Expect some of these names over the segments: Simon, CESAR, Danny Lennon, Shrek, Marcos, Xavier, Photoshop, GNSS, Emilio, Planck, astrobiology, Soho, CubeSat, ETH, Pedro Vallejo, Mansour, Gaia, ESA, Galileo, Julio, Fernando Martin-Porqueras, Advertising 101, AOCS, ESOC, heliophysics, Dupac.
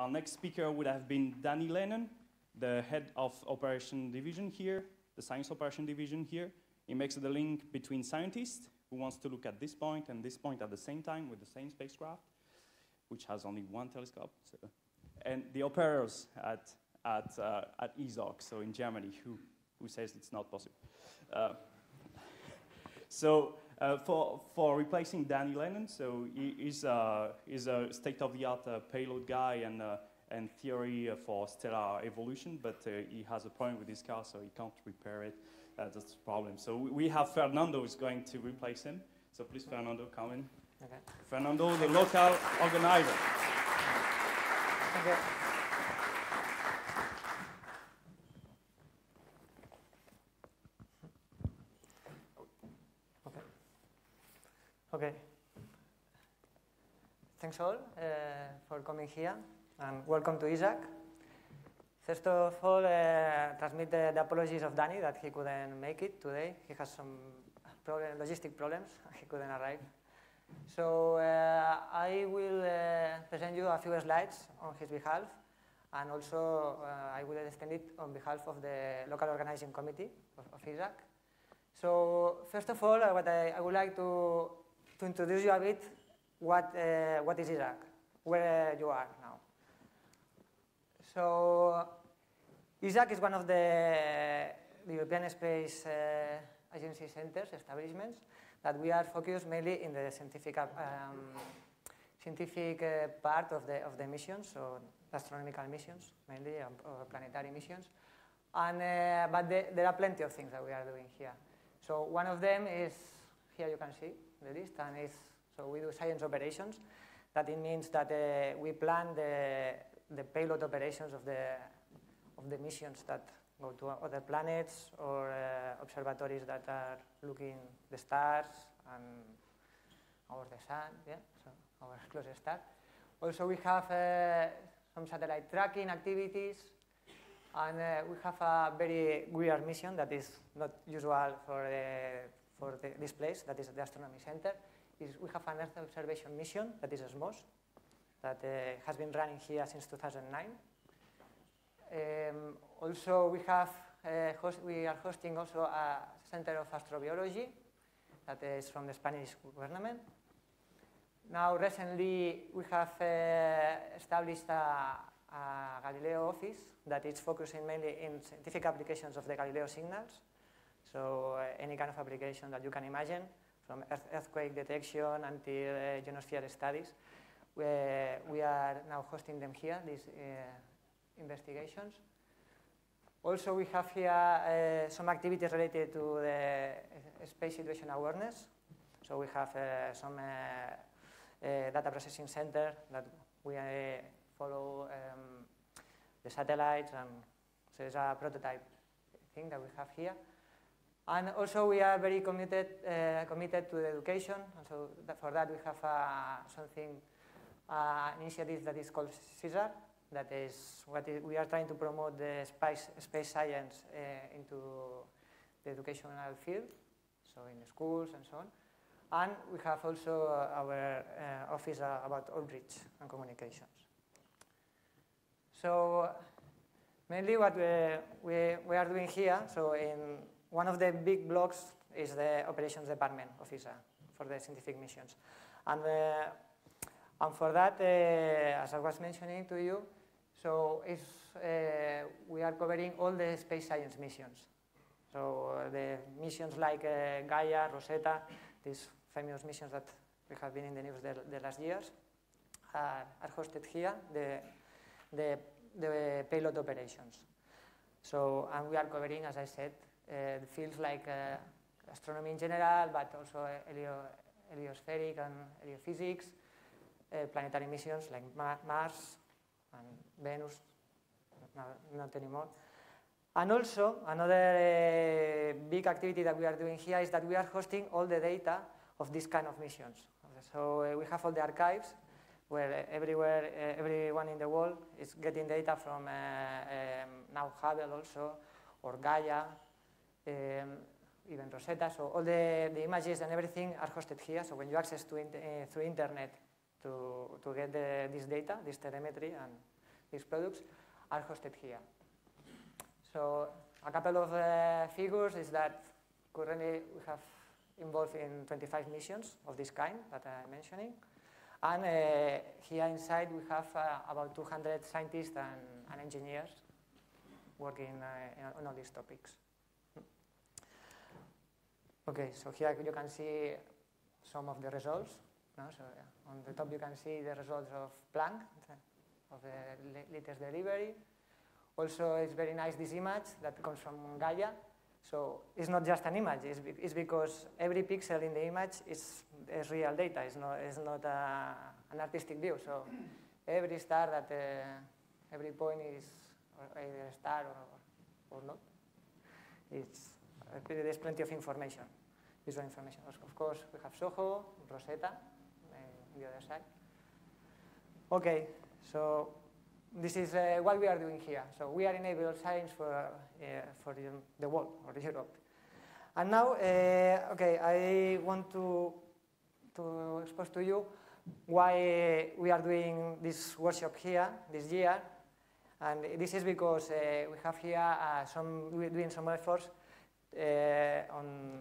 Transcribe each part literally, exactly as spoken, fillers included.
Our next speaker would have been Danny Lennon, the head of operation division here, the science operation division here. He makes the link between scientists, who wants to look at this point and this point at the same time with the same spacecraft, which has only one telescope, so. And the operators at, at, uh, at E S O C, so in Germany, who, who says it's not possible. Uh, so uh, for, for replacing Danny Lennon, so he is uh, a state-of-the-art uh, payload guy and, uh, and theory for stellar evolution, but uh, he has a problem with his car, so he can't repair it. Uh, that's the problem. So we have Fernando is going to replace him. So please, Fernando, come in. Okay. Fernando, the local organizer. Okay. Okay. Okay. Thanks all uh, for coming here, and welcome to E S A C. First of all, uh, transmit the, the apologies of Danny that he couldn't make it today. He has some problem, logistic problems. He couldn't arrive. So uh, I will uh, present you a few slides on his behalf. And also, uh, I will extend it on behalf of the local organizing committee of, of E S A C. So first of all, uh, what I, I would like to, to introduce you a bit what, uh, what is E S A C, where uh, you are now. So E S A C is one of the European Space uh, Agency centers, establishments, that we are focused mainly in the scientific, um, scientific uh, part of the, of the missions, so astronomical missions, mainly, um, or planetary missions. And, uh, but the, there are plenty of things that we are doing here. So one of them is, here you can see the list, and it's, so we do science operations. That it means that uh, we plan the the payload operations of the, of the missions that go to other planets or uh, observatories that are looking at the stars and or the sun, yeah, so our closest star. Also, we have uh, some satellite tracking activities, and uh, we have a very weird mission that is not usual for, uh, for the, this place, that is the astronomy center. Is we have an Earth observation mission, that is S M O S. That uh, has been running here since two thousand nine. Um, also, we have uh, host, we are hosting also a center of astrobiology that is from the Spanish government. Now, recently, we have uh, established a, a Galileo office that is focusing mainly in scientific applications of the Galileo signals. So, uh, any kind of application that you can imagine, from earth earthquake detection until uh, genosphere studies. Uh, we are now hosting them here, these uh, investigations. Also, we have here uh, some activities related to the space situation awareness. So we have uh, some uh, uh, data processing center that we uh, follow um, the satellites, and so it's a prototype thing that we have here. And also, we are very committed uh, committed to the education. And so that for that, we have uh, something. Uh, an initiative that is called CESAR, that is what is, we are trying to promote the space, space science uh, into the educational field, so in the schools and so on. And we have also our uh, office uh, about outreach and communications. So mainly what we, we, we are doing here, so in one of the big blocks is the operations department of E S A for the scientific missions. And the, And for that, uh, as I was mentioning to you, so it's, uh, we are covering all the space science missions. So uh, the missions like uh, Gaia, Rosetta, these famous missions that we have been in the news the, the last years, uh, are hosted here, the, the, the payload operations. So, and we are covering, as I said, uh, fields like uh, astronomy in general, but also helio, heliospheric and heliophysics, Uh, planetary missions like Mar Mars and Venus, no, not anymore. And also, another uh, big activity that we are doing here is that we are hosting all the data of this kind of missions. So uh, we have all the archives where uh, everywhere, uh, everyone in the world is getting data from uh, um, now Hubble also, or Gaia, um, even Rosetta. So all the, the images and everything are hosted here. So when you access to in uh, through internet, to, to get the, this data, this telemetry, and these products are hosted here. So a couple of uh, figures is that currently we have involved in twenty-five missions of this kind that I'm mentioning. And uh, here inside we have uh, about two hundred scientists and, and engineers working uh, on all these topics. Okay, so here you can see some of the results. No? So yeah, on the top you can see the results of Planck, of the latest delivery. Also, it's very nice this image that comes from Gaia. So it's not just an image, it's, be it's because every pixel in the image is, is real data, it's not, it's not a, an artistic view. So every star that, uh, every point is or either a star or, or not. It's, uh, there's plenty of information, visual information. Of course, we have Soho, Rosetta, uh, the other side. Okay, so this is uh, what we are doing here. So we are enabling science for, uh, for the, the world or Europe. And now, uh, okay, I want to, to expose to you why we are doing this workshop here this year. And this is because uh, we have here uh, some, we're doing some efforts uh, on,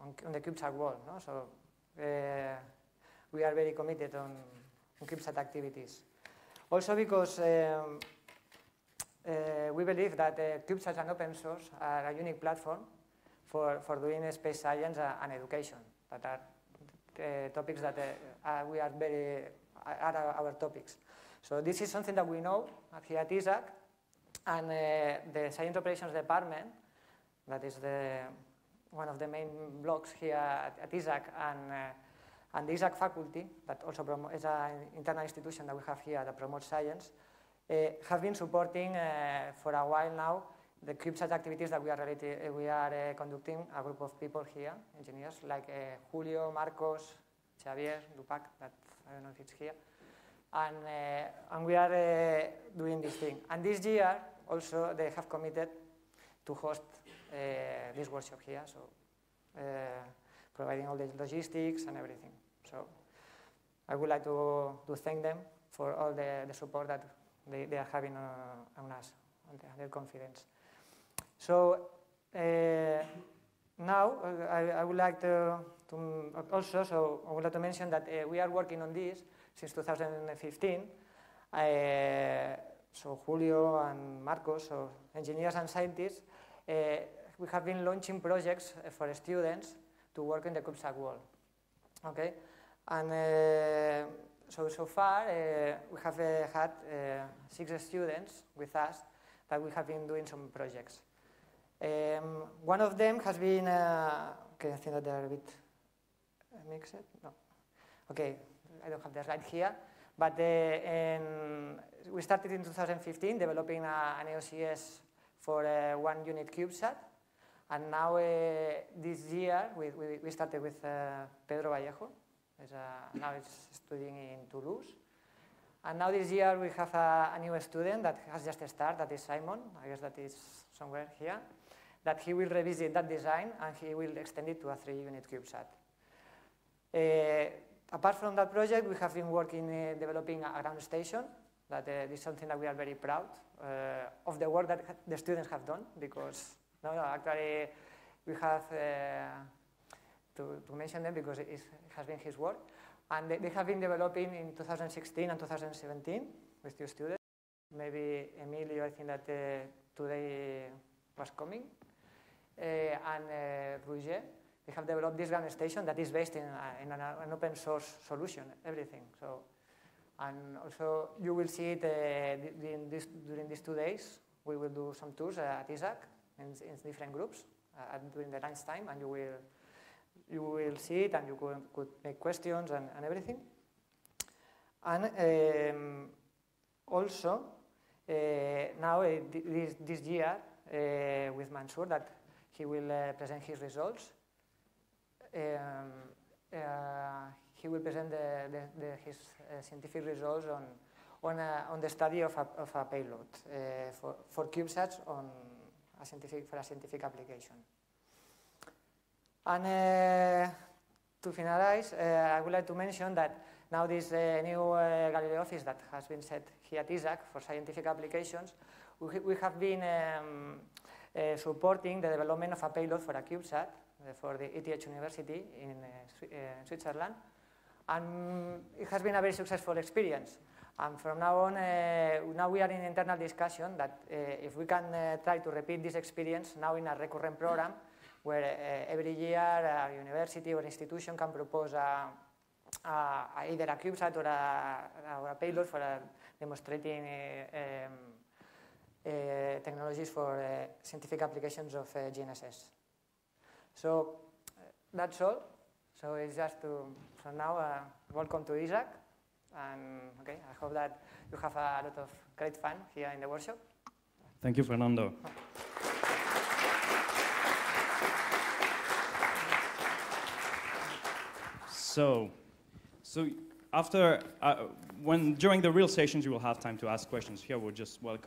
on, on the CubeSat world. No? So uh, we are very committed on, on CubeSat activities. Also because um, uh, we believe that uh, CubeSats and open source are a unique platform for, for doing space science and education, that are uh, topics that uh, are, we are very, are our topics. So this is something that we know here at ESAC, and uh, the Science Operations Department, that is the, one of the main blocks here at, at ESAC, and uh, And the ESAC faculty, that also is an internal institution that we have here that promotes science, uh, have been supporting uh, for a while now the CubeSat activities that we are, related, uh, we are uh, conducting, a group of people here, engineers, like uh, Julio, Marcos, Xavier, Dupac, that I don't know if it's here. And, uh, and we are uh, doing this thing. And this year, also, they have committed to host uh, this workshop here, so uh, providing all the logistics and everything. So I would like to, to thank them for all the, the support that they, they are having uh, on us, on the, their confidence. So uh, now I, I would like to, to also, so I would like to mention that uh, we are working on this since two thousand fifteen. Uh, so Julio and Marcos, so engineers and scientists, uh, we have been launching projects for students to work in the CubeSat world. Okay, and uh, so so far uh, we have uh, had uh, six students with us that we have been doing some projects. Um, one of them has been uh, okay. I think that they are a bit mixed. No, okay. I don't have the slide here, but uh, in, we started in two thousand fifteen developing a, an A O C S for uh, one unit CubeSat. And now, uh, this year, we, we, we started with uh, Pedro Vallejo. It's, uh, now he's studying in Toulouse. And now this year, we have a, a new student that has just started, that is Simon. I guess that is somewhere here. That he will revisit that design, and he will extend it to a three-unit CubeSat. Uh, apart from that project, we have been working uh, developing a ground station. That uh, is something that we are very proud uh, of the work that the students have done, because No, no, actually, we have uh, to, to mention them because it, is, it has been his work. And they, they have been developing in two thousand sixteen and two thousand seventeen with two students. Maybe Emilio, I think that uh, today was coming. Uh, and uh, Rouger, they have developed this ground station that is based in, uh, in an, an open source solution, everything. So, and also, you will see it uh, during, this, during these two days. We will do some tours uh, at ESAC. In, in different groups uh, during the lunch time, and you will you will see it, and you could, could make questions and, and everything. And um, also uh, now uh, this, this year uh, with Mansour, that he will uh, present his results. Um, uh, he will present the, the, the, his uh, scientific results on on, a, on the study of a, of a payload uh, for for CubeSats on. A scientific, for a scientific application. And uh, to finalize, uh, I would like to mention that Now this uh, new uh, Galileo office that has been set here at E S A C for scientific applications, we, we have been um, uh, supporting the development of a payload for a CubeSat uh, for the E T H University in uh, uh, Switzerland. And it has been a very successful experience. And from now on, uh, now we are in internal discussion that uh, if we can uh, try to repeat this experience now in a recurrent program where uh, every year a university or institution can propose a, a, either a CubeSat or a, or a payload for a demonstrating uh, um, uh, technologies for uh, scientific applications of uh, G N S S. So uh, that's all. So it's just to, from now, uh, welcome to E S A C. And okay, I hope that you have a lot of great fun here in the workshop. Thank you, Fernando. Oh. So, so after uh, when during the real sessions, you will have time to ask questions. Here, we'll just welcome.